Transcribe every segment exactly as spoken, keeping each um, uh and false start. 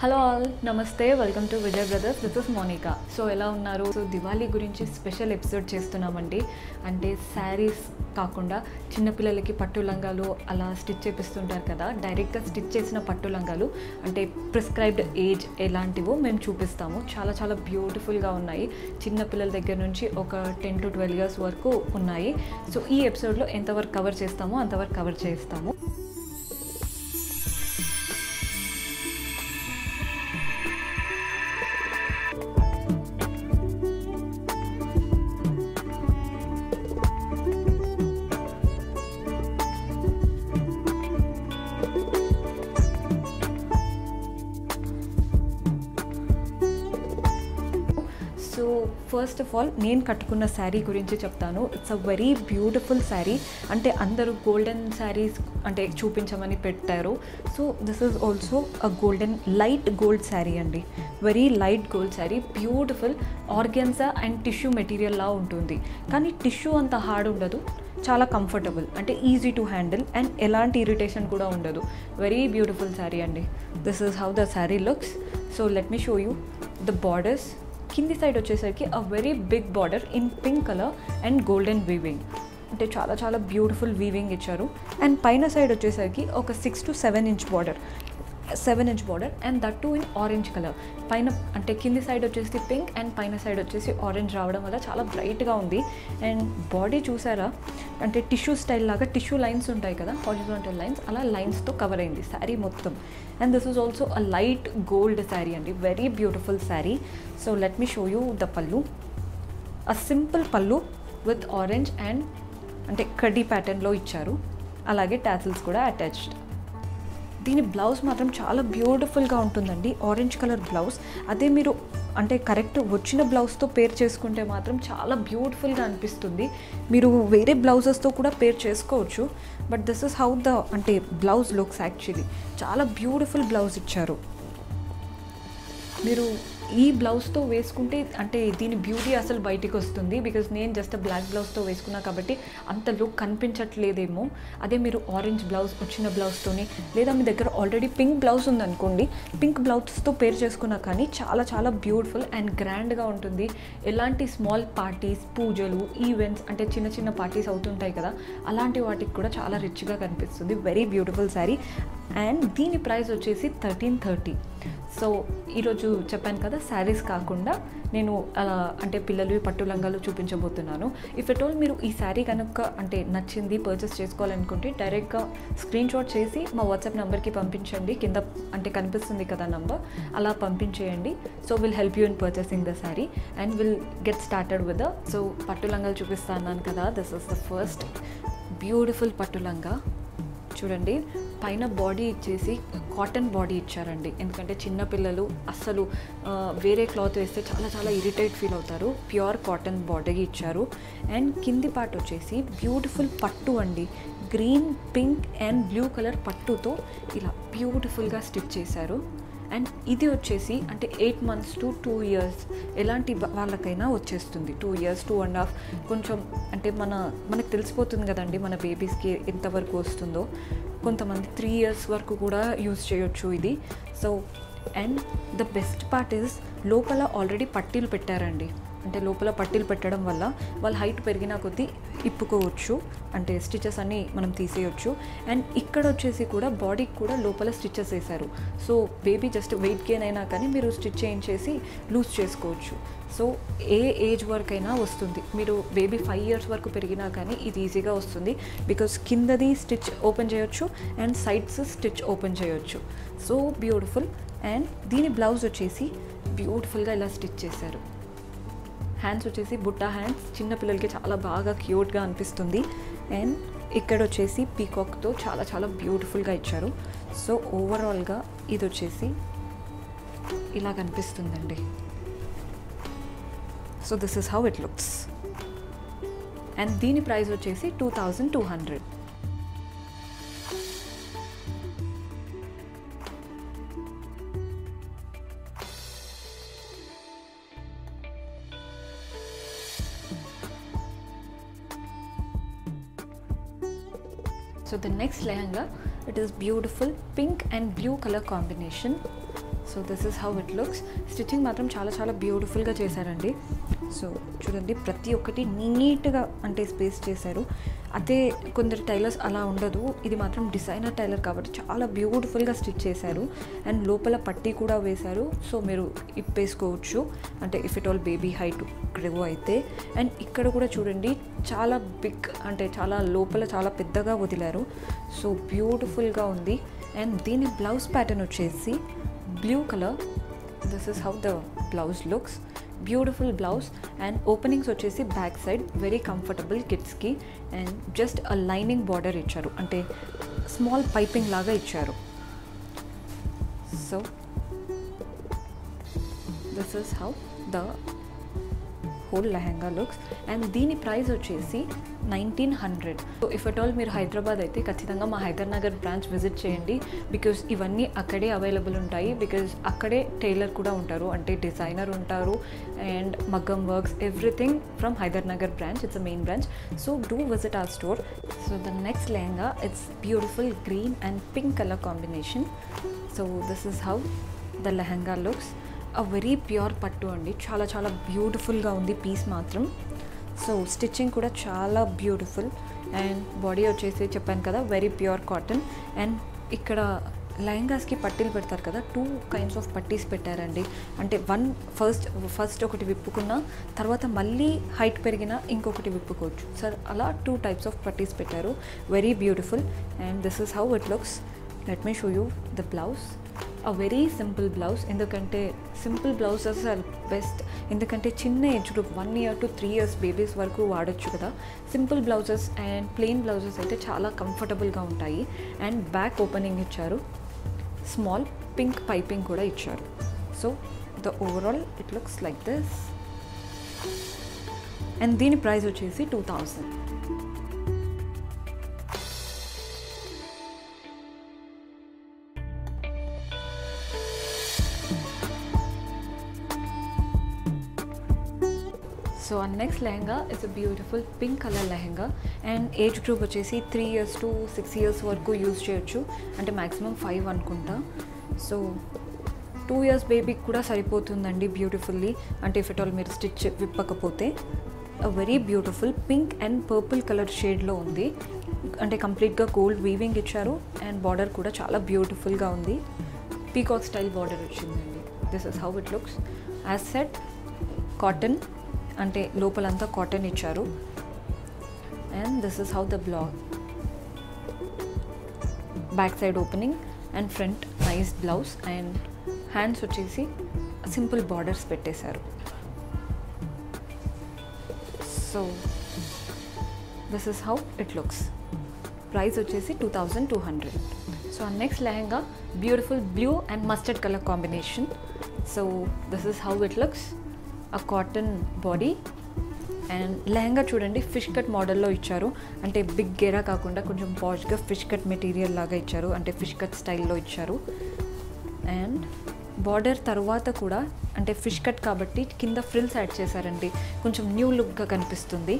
Hello all నమస్తే welcome to Vijay brothers this is Monika so ఎలా ఉన్నారు సో దివాళీ గురించి స్పెషల్ ఎపిసోడ్ చేస్తున్నామండి అంటే శారీస్ కాకుండా చిన్నపిల్లలకి పట్టు లంగాలు అలా స్టిచ్ చేపిస్తుంటారు కదా డైరెక్ట్గా స్టిచ్ చేసిన పట్టు లంగాలు అంటే ప్రిస్క్రైబ్డ్ ఏజ్ ఎలాంటివో మేము చూపిస్తాము చాలా చాలా బ్యూటిఫుల్గా ఉన్నాయి చిన్నపిల్లల దగ్గర నుంచి ఒక టెన్ టు ట్వెల్వ్ ఇయర్స్ వరకు ఉన్నాయి సో ఈ ఎపిసోడ్లో ఎంతవరకు కవర్ చేస్తామో అంతవరకు కవర్ చేస్తాము ఫస్ట్ ఆఫ్ ఆల్ నేను కట్టుకున్న శారీ గురించి చెప్తాను it's a very beautiful sari అంటే అందరూ గోల్డెన్ శారీస్ అంటే చూపించమని పెట్టారు so this is also a golden light gold sari అండి very light gold sari beautiful organza and tissue మెటీరియల్లా ఉంటుంది కానీ టిష్యూ అంత హార్డ్ ఉండదు చాలా కంఫర్టబుల్ అంటే ఈజీ టు హ్యాండిల్ అండ్ ఎలాంటి ఇరిటేషన్ కూడా ఉండదు వెరీ బ్యూటిఫుల్ శారీ అండి this is how the sari looks so let me show you the borders కింది సైడ్ వచ్చేసరికి a very big border in pink colour and golden weaving అంటే చాలా చాలా బ్యూటిఫుల్ వీవింగ్ ఇచ్చారు అండ్ పైన సైడ్ వచ్చేసరికి ఒక six to seven inch border seven inch border and that too in orange colour పైన అంటే కింది సైడ్ వచ్చేసి పింక్ అండ్ పైన సైడ్ వచ్చేసి ఆరెంజ్ రావడం వల్ల చాలా బ్రైట్గా ఉంది అండ్ బాడీ చూసారా అంటే టిష్యూ స్టైల్ లాగా టిష్యూ లైన్స్ ఉంటాయి కదా హారిజాంటల్ లైన్స్ అలా లైన్స్తో కవర్ అయింది శారీ మొత్తం and this is also a light gold sari అండి very beautiful sari so let me show you the pallu a simple pallu with orange and అంటే కడ్డీ ప్యాటర్న్లో ఇచ్చారు అలాగే టాసిల్స్ కూడా అటాచ్డ్ దీని బ్లౌజ్ మాత్రం చాలా బ్యూటిఫుల్గా ఉంటుందండి ఆరెంజ్ కలర్ బ్లౌజ్ అదే మీరు అంటే కరెక్ట్ వచ్చిన బ్లౌజ్తో పేర్ చేసుకుంటే మాత్రం చాలా బ్యూటిఫుల్గా అనిపిస్తుంది మీరు వేరే బ్లౌజెస్తో కూడా పేర్ చేసుకోవచ్చు but this is how the అంటే బ్లౌజ్ లుక్స్ యాక్చువల్లీ చాలా బ్యూటిఫుల్ బ్లౌజ్ ఇచ్చారు మీరు ఈ బ్లౌజ్తో వేసుకుంటే అంటే దీని బ్యూటీ అసలు బయటికి వస్తుంది బికాజ్ నేను జస్ట్ బ్లాక్ బ్లౌజ్తో వేసుకున్నా కాబట్టి అంత లుక్ కనిపించట్లేదేమో అదే మీరు ఆరెంజ్ బ్లౌజ్ వచ్చిన బ్లౌజ్తోని లేదా మీ దగ్గర ఆల్రెడీ పింక్ బ్లౌజ్ ఉందనుకోండి పింక్ బ్లౌజ్తో పేర్ చేసుకున్నా కానీ చాలా చాలా బ్యూటిఫుల్ అండ్ గ్రాండ్గా ఉంటుంది ఎలాంటి స్మాల్ పార్టీస్ పూజలు ఈవెంట్స్ అంటే చిన్న చిన్న పార్టీస్ అవుతుంటాయి కదా అలాంటి వాటికి కూడా చాలా రిచ్గా కనిపిస్తుంది వెరీ బ్యూటిఫుల్ శారీ అండ్ దీని ప్రైస్ వచ్చేసి థర్టీన్ థర్టీ సో ఈరోజు చెప్పాను కదా శారీస్ కాకుండా నేను అంటే పిల్లలు పట్టు లంగాలు చూపించబోతున్నాను ఇఫ్ ఎట్ ఆల్ మీరు ఈ శారీ కనుక అంటే నచ్చింది పర్చేస్ చేసుకోవాలనుకుంటే డైరెక్ట్గా స్క్రీన్ షాట్ చేసి మా వాట్సాప్ నెంబర్కి పంపించండి కింద అంటే కనిపిస్తుంది కదా నంబర్ అలా పంపించేయండి so will help you in purchasing the sari and will get started with the so పట్టు లంగాలు చూపిస్తాను కదా this is the first beautiful పట్టు లంగా చూడండి పైన బాడీ ఇచ్చేసి కాటన్ బాడీ ఇచ్చారండి ఎందుకంటే చిన్నపిల్లలు అస్సలు వేరే క్లాత్ వేస్తే చాలా చాలా ఇరిటేట్ ఫీల్ అవుతారు ప్యూర్ కాటన్ బాడీ ఇచ్చారు అండ్ కింది పార్ట్ వచ్చేసి బ్యూటిఫుల్ పట్టు అండి green pink and blue colour పట్టుతో ఇలా బ్యూటిఫుల్గా స్టిచ్ చేశారు అండ్ ఇది వచ్చేసి అంటే eight months to two years ఎలాంటి వాళ్ళకైనా వచ్చేస్తుంది two years two and half కొంచెం అంటే మన మనకు తెలిసిపోతుంది కదండి మన బేబీస్కి ఎంతవరకు వస్తుందో కొంతమంది త్రీ ఇయర్స్ వరకు కూడా యూజ్ చేయొచ్చు ఇది so and the best part is లోపల ఆల్రెడీ పట్టీలు పెట్టారండి అంటే లోపల పట్టీలు పెట్టడం వల్ల వాళ్ళ హైట్ పెరిగినా కొద్దీ ఇప్పుకోవచ్చు అంటే స్టిచెస్ అన్నీ మనం తీసేయొచ్చు అండ్ ఇక్కడ వచ్చేసి కూడా బాడీకి కూడా లోపల స్టిచెస్ వేశారు so baby just weight gain అయినా కానీ మీరు స్టిచ్ చేయించేసి లూజ్ చేసుకోవచ్చు సో ఏ ఏజ్ వరకైనా వస్తుంది మీరు బేబీ ఫైవ్ ఇయర్స్ వరకు పెరిగినా కానీ ఇది ఈజీగా వస్తుంది బికాస్ కిందది స్టిచ్ ఓపెన్ చేయొచ్చు అండ్ సైడ్స్ స్టిచ్ ఓపెన్ చేయొచ్చు సో బ్యూటిఫుల్ అండ్ దీని బ్లౌజ్ వచ్చేసి బ్యూటిఫుల్గా ఇలా స్టిచ్ చేశారు హ్యాండ్స్ వచ్చేసి బుట్టా హ్యాండ్స్ చిన్నపిల్లలకి చాలా బాగా క్యూట్గా అనిపిస్తుంది అండ్ ఇక్కడ వచ్చేసి పీకాక్తో చాలా చాలా బ్యూటిఫుల్గా ఇచ్చారు సో ఓవరాల్గా ఇది వచ్చేసి ఇలా కనిపిస్తుందండి so this is how it looks and దీని ప్రైస్ వచ్చేసి two thousand two hundred So the next lehenga, it is beautiful pink and blue color combination so this is how it looks. Stitching మాత్రం చాలా చాలా బ్యూటిఫుల్గా చేశారండి. So చూడండి ప్రతి ఒక్కటి నీట్గా అంటే స్పేస్ చేశారు. అదే కొందరు టైలర్స్ అలా ఉండదు, ఇది మాత్రం డిజైనర్ టైలర్ కాబట్టి చాలా బ్యూటిఫుల్గా స్టిచ్ చేశారు. అండ్ లోపల పట్టీ కూడా వేశారు, సో మీరు ఇప్పేసుకోవచ్చు అంటే if at all baby height grow అయితే. అండ్ ఇక్కడ కూడా చూడండి చాలా బిగ్ అంటే చాలా లోపల చాలా పెద్దగా వదిలారు, సో బ్యూటిఫుల్గా ఉంది. అండ్ దీని బ్లౌజ్ ప్యాటర్న్ వచ్చేసి blue colour. This is how the blouse looks. Beautiful blouse. And openings వచ్చేసి బ్యాక్ సైడ్ వెరీ కంఫర్టబుల్ కిడ్స్కి. And just a lining border ఇచ్చారు, అంటే స్మాల్ పైపింగ్ లాగా ఇచ్చారు. So this is how the whole lehenga looks. And దీని price వచ్చేసి nineteen hundred. So if at all మీరు హైదరాబాద్ అయితే ఖచ్చితంగా మా హైదర్ నగర్ బ్రాంచ్ విజిట్ చేయండి, బికాజ్ ఇవన్నీ అక్కడే అవైలబుల్ ఉంటాయి. బికాజ్ అక్కడే టైలర్ కూడా ఉంటారు, అంటే డిజైనర్ ఉంటారు. అండ్ మగ్గం works everything from Hyder Nagar branch, it's a main branch. So do visit our store. So the next lehenga it's beautiful green and pink colour combination. So this is how the lehenga looks. A very pure పట్టు అండి, చాలా చాలా బ్యూటిఫుల్గా ఉంది piece మాత్రం. So stitching కూడా చాలా beautiful. And body వచ్చేసి చెప్పాను కదా వెరీ ప్యూర్ కాటన్. అండ్ ఇక్కడ లెహంగాస్కి పట్టీలు పెడతారు కదా, టూ కైండ్స్ ఆఫ్ పట్టీస్ పెట్టారండి. అంటే వన్ ఫస్ట్ ఫస్ట్ ఒకటి విప్పుకున్నా, తర్వాత మళ్ళీ హైట్ పెరిగినా ఇంకొకటి విప్పుకోవచ్చు సార్, అలా టూ టైప్స్ ఆఫ్ పట్టీస్ పెట్టారు. Very beautiful. And this is how it looks. Let me show you the blouse. A very simple blouse, ఎందుకంటే సింపుల్ బ్లౌజెస్ ఆర్ బెస్ట్, ఎందుకంటే చిన్న age group one year to three years babies వరకు వాడచ్చు కదా simple blouses. And plain blouses అయితే చాలా కంఫర్టబుల్గా ఉంటాయి. అండ్ బ్యాక్ ఓపెనింగ్ ఇచ్చారు, స్మాల్ పింక్ పైపింగ్ కూడా ఇచ్చారు. So the overall it looks like this. And దీని ప్రైస్ వచ్చేసి two thousand. So our next lehenga is a beautiful pink color lehenga, and age group వచ్చేసి three years to six years వరకు use చేయొచ్చు, అంటే maximum five అనుకుంటా. So two years బేబీకి కూడా సరిపోతుందండి బ్యూటిఫుల్లీ, అంటే ఇఫ్ ఇట్ ఆల్ మీరు స్టిచ్ విప్పకపోతే. a very beautiful pink and purple color shade లో ఉంది, అంటే కంప్లీట్గా గోల్డ్ వీవింగ్ ఇచ్చారు. అండ్ బార్డర్ కూడా చాలా బ్యూటిఫుల్గా ఉంది, పీకాక్ స్టైల్ బార్డర్ వచ్చిందండి. This is how it looks. As said cotton, అంటే లోపలంతా కాటన్ ఇచ్చారు. And this is how the blouse. Back side opening and front nice blouse. And hands వచ్చేసి సింపుల్ బార్డర్స్ పెట్టేశారు. So this is how it looks. Price వచ్చేసి two thousand two hundred. So uh next lehenga beautiful blue and mustard colour combination. So this is how it looks. Uh cotton body. And lehenga చూడండి fish cut మోడల్లో ఇచ్చారు, అంటే big గేరా కాకుండా కొంచెం పాష్గా fish cut material లాగా ఇచ్చారు, అంటే ఫిష్ కట్ స్టైల్లో ఇచ్చారు. అండ్ బార్డర్ తర్వాత కూడా అంటే ఫిష్ కట్ కాబట్టి కింద ఫ్రిల్స్ యాడ్ చేశారండి, కొంచెం న్యూ లుక్గా కనిపిస్తుంది.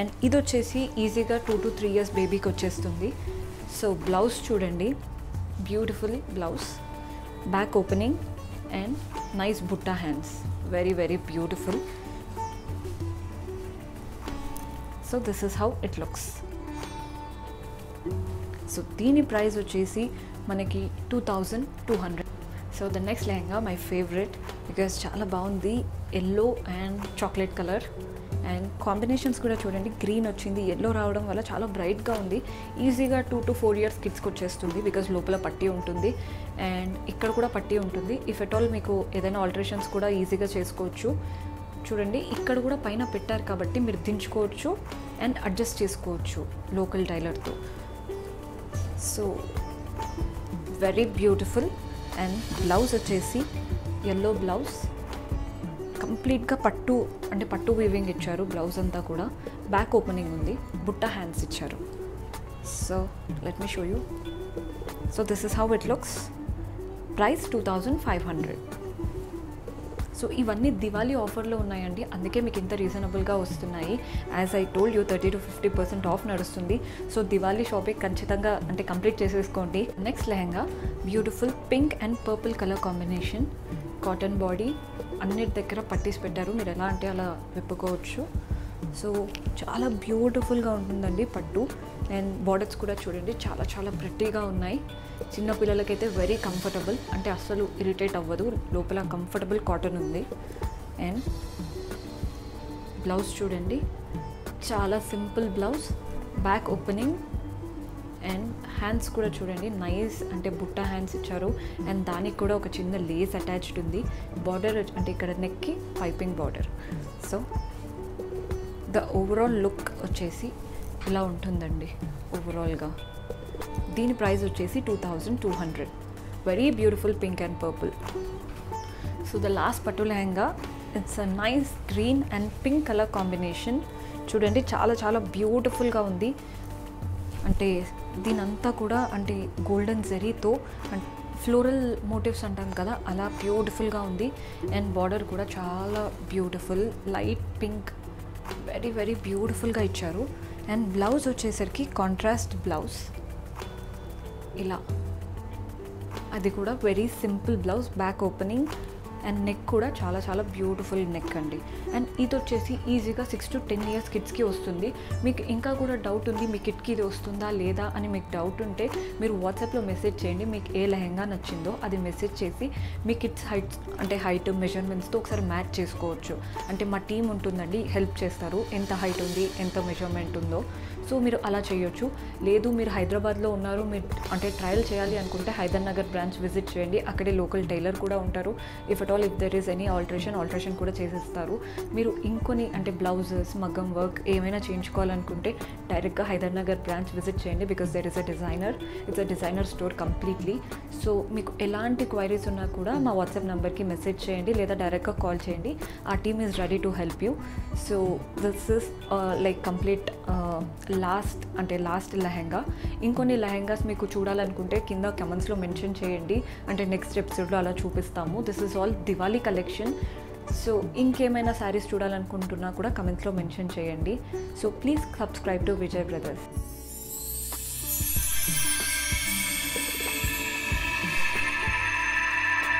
అండ్ ఇది వచ్చేసి ఈజీగా టూ టు త్రీ ఇయర్స్ బేబీకి వచ్చేస్తుంది. సో బ్లౌజ్ చూడండి, beautiful blouse. Back opening and nice butta hands, very very beautiful. So this is how it looks. So deeni price vachesi manaki two thousand two hundred. So the next lehenga my favorite because chala baagundi, yellow and chocolate color. And combinations కూడా చూడండి, green వచ్చింది, yellow రావడం వల్ల చాలా బ్రైట్గా ఉంది. ఈజీగా two to four years కిడ్స్కి వచ్చేస్తుంది, బికాజ్ లోపల పట్టీ ఉంటుంది. అండ్ ఇక్కడ కూడా పట్టీ ఉంటుంది. ఇఫ్ ఎట్ ఆల్ మీకు ఏదైనా ఆల్టరేషన్స్ కూడా ఈజీగా చేసుకోవచ్చు. చూడండి ఇక్కడ కూడా పైన పెట్టారు కాబట్టి మీరు దించుకోవచ్చు అండ్ అడ్జస్ట్ చేసుకోవచ్చు లోకల్ టైలర్తో. So very beautiful. And blouse వచ్చేసి ఎల్లో బ్లౌజ్, కంప్లీట్గా పట్టు అంటే పట్టు వీవింగ్ ఇచ్చారు బ్లౌజ్ అంతా కూడా. బ్యాక్ ఓపెనింగ్ ఉంది, బుట్టా హ్యాండ్స్ ఇచ్చారు. So let me show you. So this is how it looks. Price two thousand five hundred. So ఇవన్నీ దివాళీ ఆఫర్లో ఉన్నాయండి, అందుకే మీకు ఇంత రీజనబుల్గా వస్తున్నాయి. As I told you thirty to fifty percent off నడుస్తుంది. సో దివాళీ షాపింగ్ ఖచ్చితంగా అంటే కంప్లీట్ చేసేసుకోండి. Next lehenga beautiful pink and purple colour combination, cotton body, అన్నిటి దగ్గర పట్టీస్ పెట్టారు, మీరు ఎలా అంటే అలా విప్పుకోవచ్చు. సో చాలా బ్యూటిఫుల్గా ఉంటుందండి పట్టు. అండ్ బార్డర్స్ కూడా చూడండి చాలా చాలా ప్రెట్టీగా ఉన్నాయి. చిన్నపిల్లలకైతే వెరీ కంఫర్టబుల్, అంటే అస్సలు ఇరిటేట్ అవ్వదు, లోపల కంఫర్టబుల్ కాటన్ ఉంది. అండ్ బ్లౌజ్ చూడండి, చాలా simple blouse, back opening. And hands కూడా చూడండి నైస్, అంటే బుట్ట హ్యాండ్స్ ఇచ్చారు. అండ్ దానికి కూడా ఒక చిన్న లేస్ అటాచ్డ్ ఉంది. బార్డర్ అంటే ఇక్కడ నెక్కి piping border. So the overall look వచ్చేసి ఇలా ఉంటుందండి ఓవరాల్గా. దీని ప్రైస్ వచ్చేసి two thousand two hundred. Very beautiful pink and purple. So the last పట్టు lehenga, it's a nice green and pink colour combination. చూడండి చాలా చాలా బ్యూటిఫుల్గా ఉంది. అంటే దీనంతా కూడా అంటే గోల్డెన్ జరీతో అండ్ ఫ్లోరల్ మోటివ్స్ అంటాం కదా, అలా బ్యూటిఫుల్గా ఉంది. అండ్ బార్డర్ కూడా చాలా beautiful, light pink, very very బ్యూటిఫుల్గా ఇచ్చారు. అండ్ బ్లౌజ్ వచ్చేసరికి కాంట్రాస్ట్ బ్లౌజ్ ఇలా, అది కూడా very simple blouse, back opening. And neck కూడా చాలా చాలా బ్యూటిఫుల్ నెక్ అండి. అండ్ ఇది వచ్చేసి ఈజీగా సిక్స్ టు టెన్ ఇయర్స్ కిడ్స్కి వస్తుంది. మీకు ఇంకా కూడా డౌట్ ఉంది మీ కిడ్కి ఇది వస్తుందా లేదా అని, మీకు డౌట్ ఉంటే మీరు వాట్సాప్లో మెసేజ్ చేయండి. మీకు ఏ లెహంగా నచ్చిందో అది మెసేజ్ చేసి మీ కిడ్స్ హైట్ అంటే హైట్ మెజర్మెంట్స్తో ఒకసారి మ్యాచ్ చేసుకోవచ్చు. అంటే మా టీం ఉంటుందండి, హెల్ప్ చేస్తారు, ఎంత హైట్ ఉంది ఎంత మెజర్మెంట్ ఉందో. సో మీరు అలా చేయొచ్చు. లేదు మీరు హైదరాబాద్లో ఉన్నారు, మీరు అంటే ట్రయల్ చేయాలి అనుకుంటే హైదర్ నగర్ బ్రాంచ్ విజిట్ చేయండి, అక్కడే లోకల్ టైలర్ కూడా ఉంటారు. If at all if there is any alteration alteration కూడా చేసేస్తారు. మీరు ఇంకొన్ని అంటే బ్లౌజెస్, మగ్గం వర్క్ ఏమైనా చేయించుకోవాలనుకుంటే డైరెక్ట్గా హైదర్ నగర్ బ్రాంచ్ విజిట్ చేయండి, because there is a designer, it's a designer store completely. So మీకు ఎలాంటి క్వైరీస్ ఉన్నా కూడా మా వాట్సాప్ నెంబర్కి మెసేజ్ చేయండి లేదా డైరెక్ట్గా కాల్ చేయండి. ఆ team is ready to help you. So this is like complete last అంటే లాస్ట్ లెహెంగా. ఇంకొన్ని లెహెంగాస్ మీకు చూడాలనుకుంటే కింద కమెంట్స్లో మెన్షన్ చేయండి, అంటే నెక్స్ట్ ఎపిసోడ్లో అలా చూపిస్తాము. This is all Diwali collection. So ఇంకేమైనా శారీస్ చూడాలనుకుంటున్నా కూడా కమెంట్స్లో మెన్షన్ చేయండి. So please subscribe to Vijay brothers.